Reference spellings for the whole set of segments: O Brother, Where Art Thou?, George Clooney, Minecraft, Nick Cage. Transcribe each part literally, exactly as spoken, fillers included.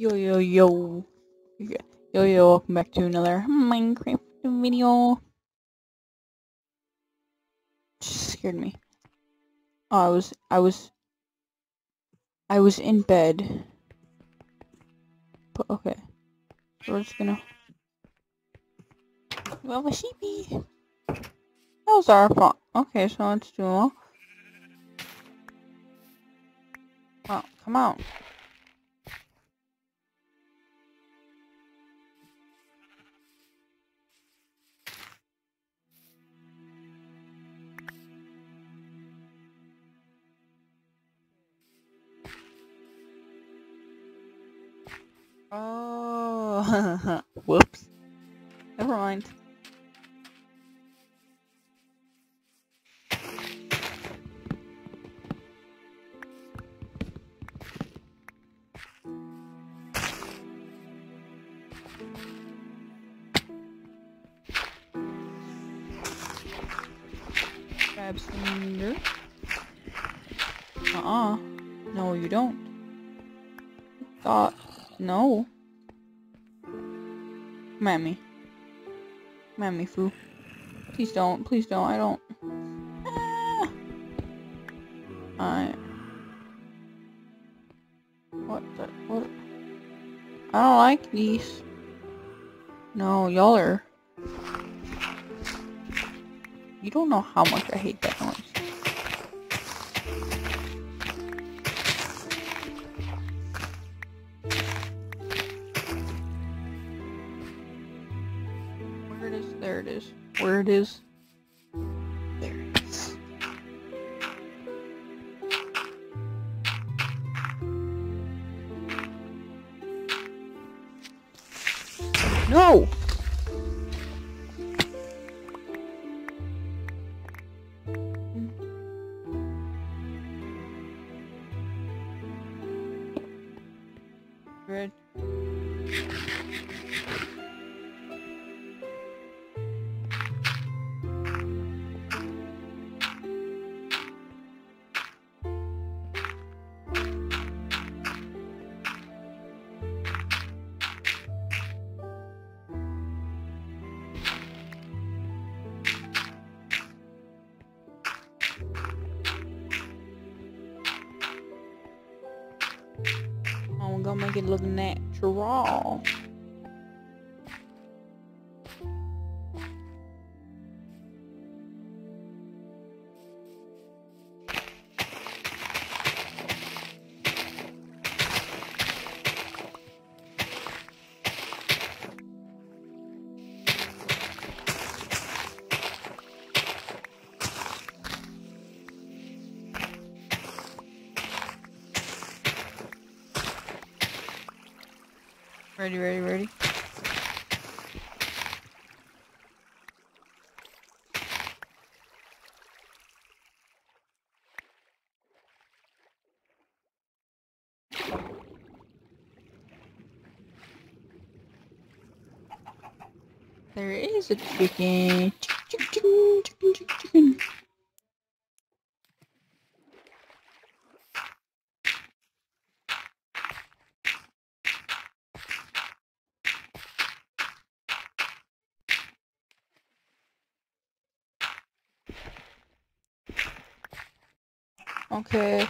Yo yo yo yo yo! Welcome back to another Minecraft video. Just scared me. Oh, I was I was I was in bed. But okay, we're just gonna. Well, a sheepy. That was our fault. Okay, so let's do. Oh, come out. Oh, whoops. Never mind. Grab some dirt. Uh-uh. No, you don't. Thought. No. Come at me. Come at me, foo. Please don't. Please don't. I don't. Ah. I... What the... What? I don't like these. No, y'all are... You don't know how much I hate that noise. There it is. Where it is. There it is. No! Red. I'm gonna make it look natural. Ready, ready, ready. There is a chicken. Chicken, chicken, chicken, chicken, chicken. Okay.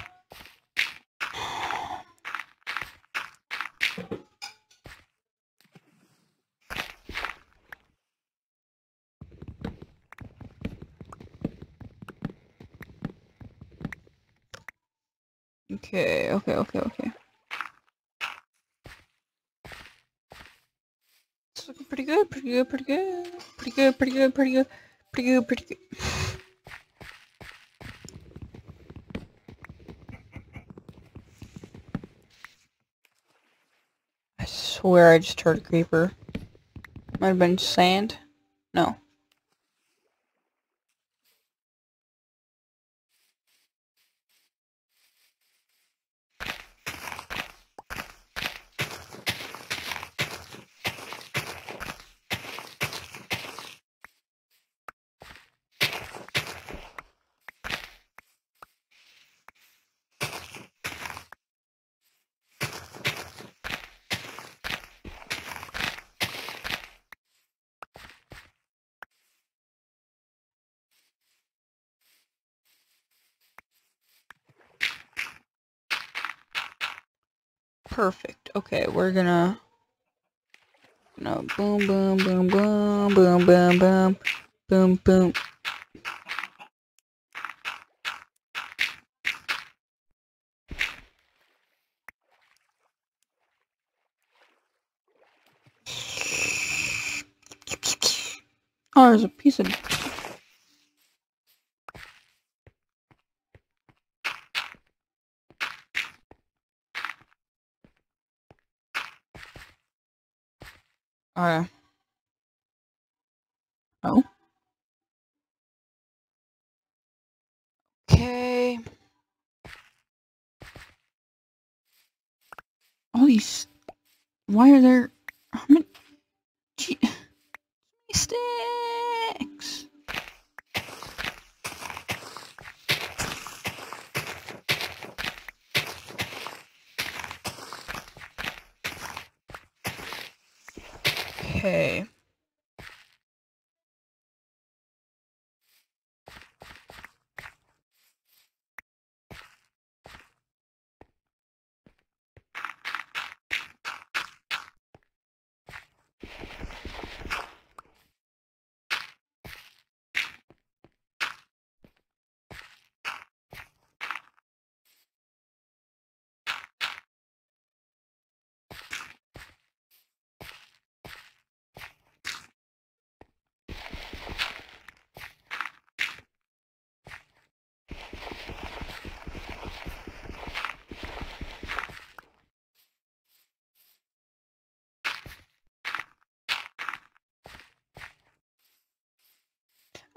Okay, okay, okay, okay. It's looking pretty good, pretty good, pretty good. Pretty good, pretty good, pretty good. Pretty good, pretty good. I swear I just heard a creeper. Might have been sand. No. Perfect. Okay, we're gonna... No, boom, boom, boom, boom, boom, boom, boom, boom, boom. Oh, there's a piece of... Uh, oh. Okay. All these. Why are there? How many? Gee, sticks. Okay.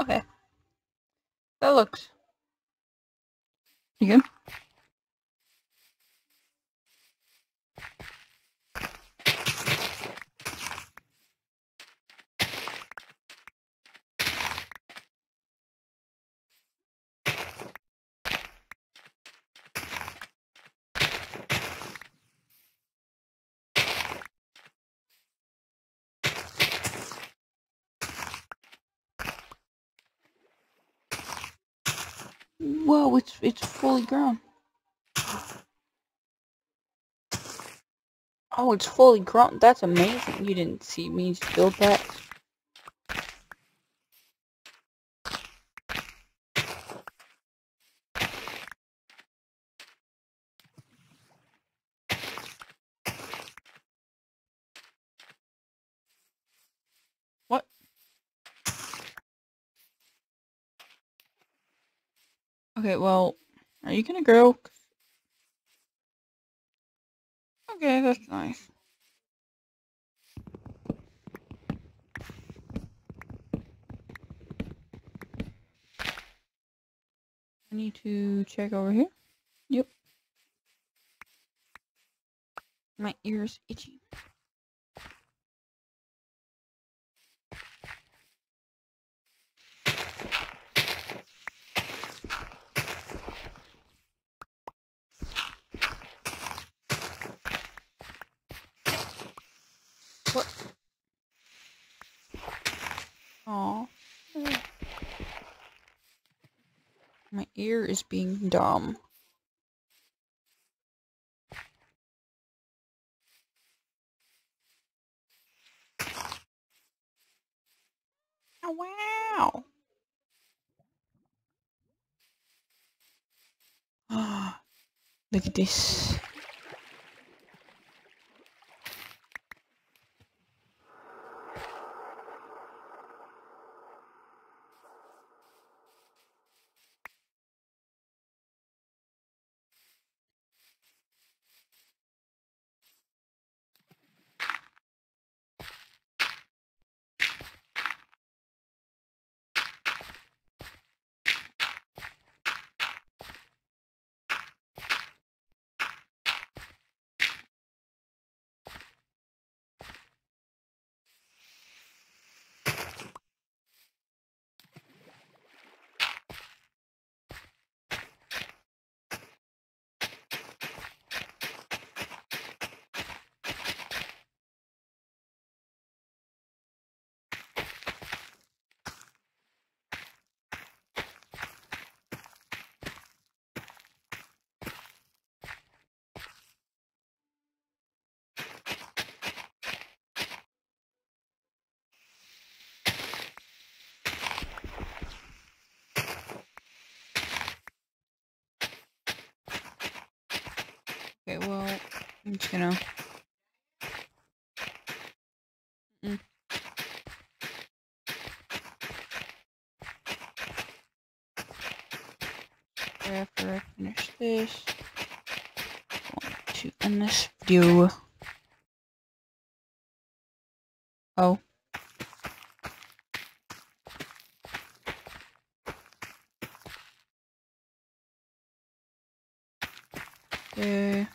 Okay, that looks you good. Whoa, it's it's fully grown. Oh, it's fully grown. That's amazing. You didn't see me build that. Okay, well, are you gonna grow? Okay, that's nice. I need to check over here. Yep. My ear's itchy. What? Aw. My ear is being dumb. Oh, wow! Ah, look at this. I'm just gonna... Mm-mm. After I finish this, I want to end this video. Oh. Okay.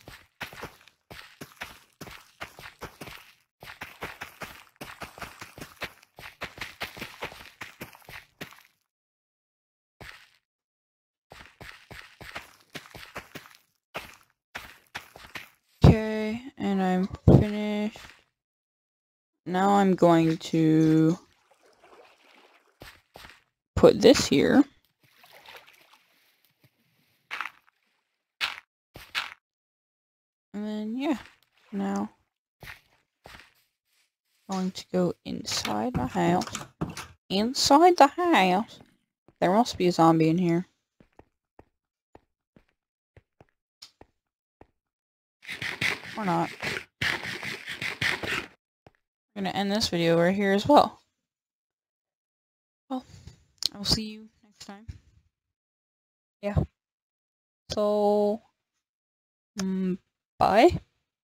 Okay, and I'm finished. Now I'm going to put this here. And then, yeah, now I'm going to go inside the house. Inside the house? There must be a zombie in here. Or not. I'm gonna end this video right here as well. Well, I'll see you next time. Yeah. So, um, bye.